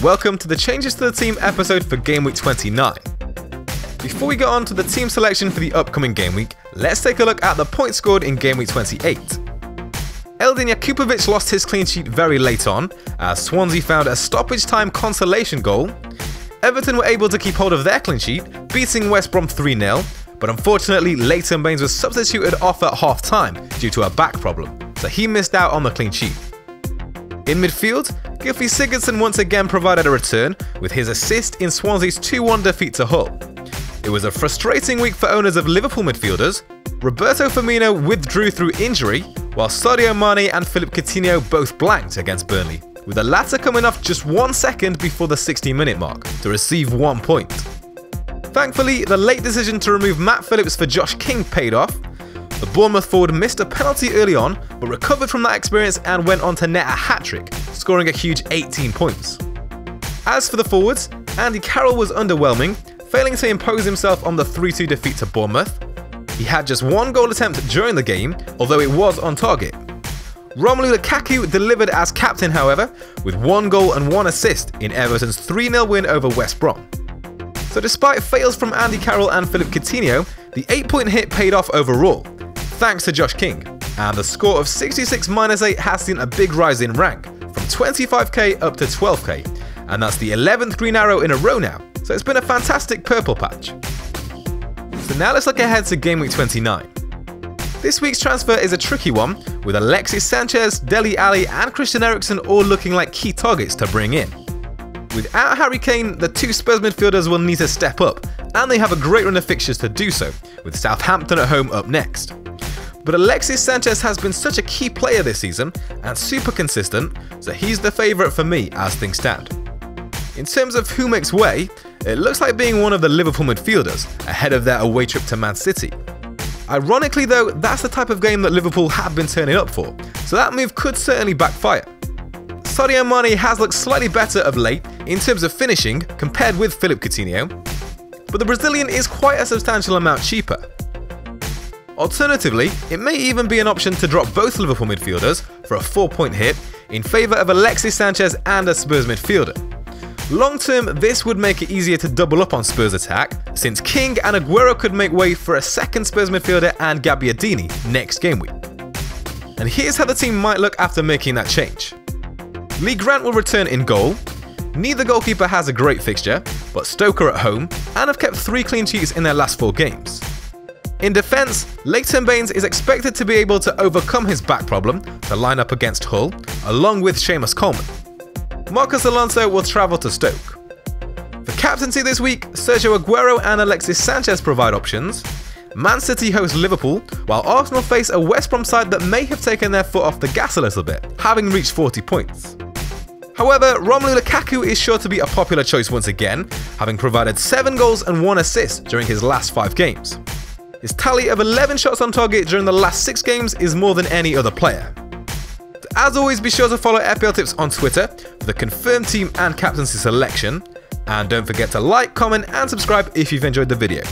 Welcome to the Changes to the Team episode for Game Week 29. Before we get on to the team selection for the upcoming game week, let's take a look at the points scored in Game Week 28. Eldin Jakupovic lost his clean sheet very late on, as Swansea found a stoppage time consolation goal. Everton were able to keep hold of their clean sheet, beating West Brom 3-0, but unfortunately Leighton Baines was substituted off at half-time due to a back problem, so he missed out on the clean sheet. In midfield, Gylfi Sigurdsson once again provided a return with his assist in Swansea's 2-1 defeat to Hull. It was a frustrating week for owners of Liverpool midfielders. Roberto Firmino withdrew through injury, while Sadio Mane and Philippe Coutinho both blanked against Burnley, with the latter coming off just 1 second before the 60-minute mark to receive 1 point. Thankfully, the late decision to remove Matt Phillips for Josh King paid off. The Bournemouth forward missed a penalty early on, but recovered from that experience and went on to net a hat-trick, scoring a huge 18 points. As for the forwards, Andy Carroll was underwhelming, failing to impose himself on the 3-2 defeat to Bournemouth. He had just one goal attempt during the game, although it was on target. Romelu Lukaku delivered as captain, however, with 1 goal and 1 assist in Everton's 3-0 win over West Brom. So despite fails from Andy Carroll and Philippe Coutinho, the 8-point hit paid off overall, thanks to Josh King, and the score of 66-8 has seen a big rise in rank, from 25k up to 12k, and that's the 11th green arrow in a row now, so it's been a fantastic purple patch. So now let's look ahead to Game Week 29. This week's transfer is a tricky one, with Alexis Sanchez, Dele Alli and Christian Eriksen all looking like key targets to bring in. Without Harry Kane, the two Spurs midfielders will need to step up, and they have a great run of fixtures to do so, with Southampton at home up next. But Alexis Sanchez has been such a key player this season and super consistent, so he's the favourite for me as things stand. In terms of who makes way, it looks like being one of the Liverpool midfielders ahead of their away trip to Man City. Ironically though, that's the type of game that Liverpool have been turning up for, so that move could certainly backfire. Sadio Mane has looked slightly better of late in terms of finishing compared with Philippe Coutinho, but the Brazilian is quite a substantial amount cheaper. Alternatively, it may even be an option to drop both Liverpool midfielders for a 4-point hit in favour of Alexis Sanchez and a Spurs midfielder. Long term, this would make it easier to double up on Spurs attack, since King and Aguero could make way for a second Spurs midfielder and Gabbiadini next game week. And here's how the team might look after making that change. Lee Grant will return in goal. Neither goalkeeper has a great fixture, but Stoke are at home and have kept 3 clean sheets in their last 4 games. In defence, Leighton Baines is expected to be able to overcome his back problem to line up against Hull, along with Seamus Coleman. Marcus Alonso will travel to Stoke. For captaincy this week, Sergio Aguero and Alexis Sanchez provide options. Man City host Liverpool, while Arsenal face a West Brom side that may have taken their foot off the gas a little bit, having reached 40 points. However, Romelu Lukaku is sure to be a popular choice once again, having provided 7 goals and 1 assist during his last 5 games. His tally of 11 shots on target during the last 6 games is more than any other player. As always, be sure to follow FPL Tips on Twitter for the confirmed team and captaincy selection. And don't forget to like, comment and subscribe if you've enjoyed the video.